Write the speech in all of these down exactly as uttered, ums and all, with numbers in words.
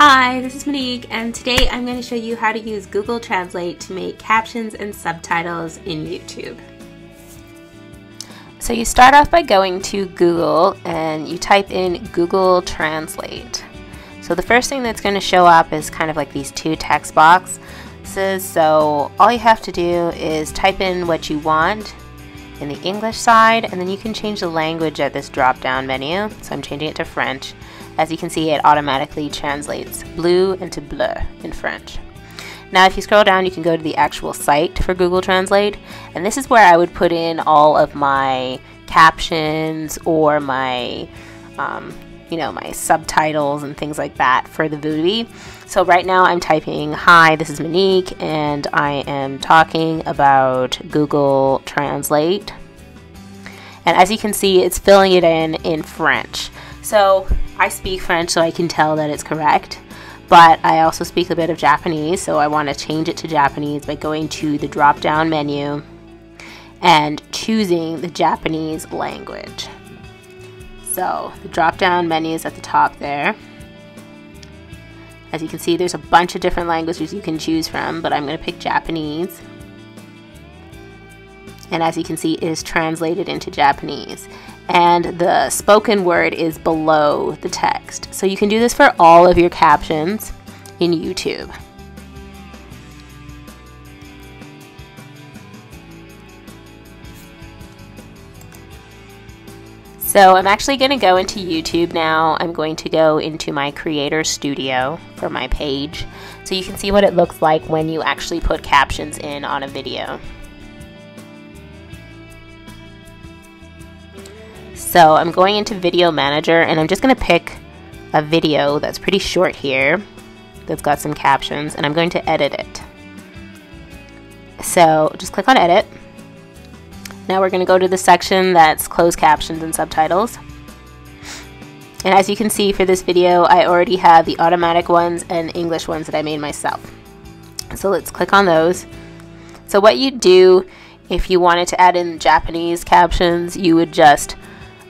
Hi, this is Monique, and today I'm going to show you how to use Google Translate to make captions and subtitles in YouTube. So you start off by going to Google and you type in Google Translate. So the first thing that's going to show up is kind of like these two text boxes. So all you have to do is type in what you want in the English side, and then you can change the language at this drop-down menu. So I'm changing it to French. As you can see, it automatically translates blue into bleu in French. Now if you scroll down, you can go to the actual site for Google Translate, and this is where I would put in all of my captions or my, um, you know, my subtitles and things like that for the movie. So right now I'm typing, "Hi, this is Monique, and I am talking about Google Translate." And as you can see, it's filling it in in French. So I speak French, so I can tell that it's correct, but I also speak a bit of Japanese, so I want to change it to Japanese by going to the drop-down menu and choosing the Japanese language. So the drop-down menu is at the top there. As you can see, there's a bunch of different languages you can choose from, but I'm going to pick Japanese. And as you can see, it is translated into Japanese. And the spoken word is below the text. So you can do this for all of your captions in YouTube. So I'm actually going to go into YouTube now. I'm going to go into my Creator Studio for my page, so you can see what it looks like when you actually put captions in on a video. So I'm going into Video Manager, and I'm just going to pick a video that's pretty short here that's got some captions, and I'm going to edit it. So just click on Edit. Now we're going to go to the section that's closed captions and subtitles. And as you can see, for this video I already have the automatic ones and English ones that I made myself. So let's click on those. So what you do if you wanted to add in Japanese captions, you would just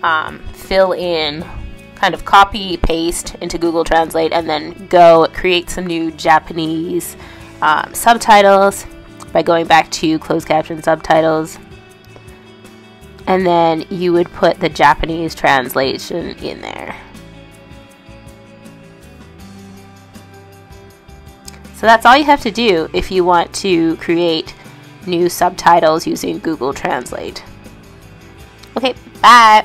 Um, fill in, kind of copy paste into Google Translate, and then go create some new Japanese um, subtitles by going back to closed caption subtitles, and then you would put the Japanese translation in there. So that's all you have to do if you want to create new subtitles using Google Translate. Okay, bye!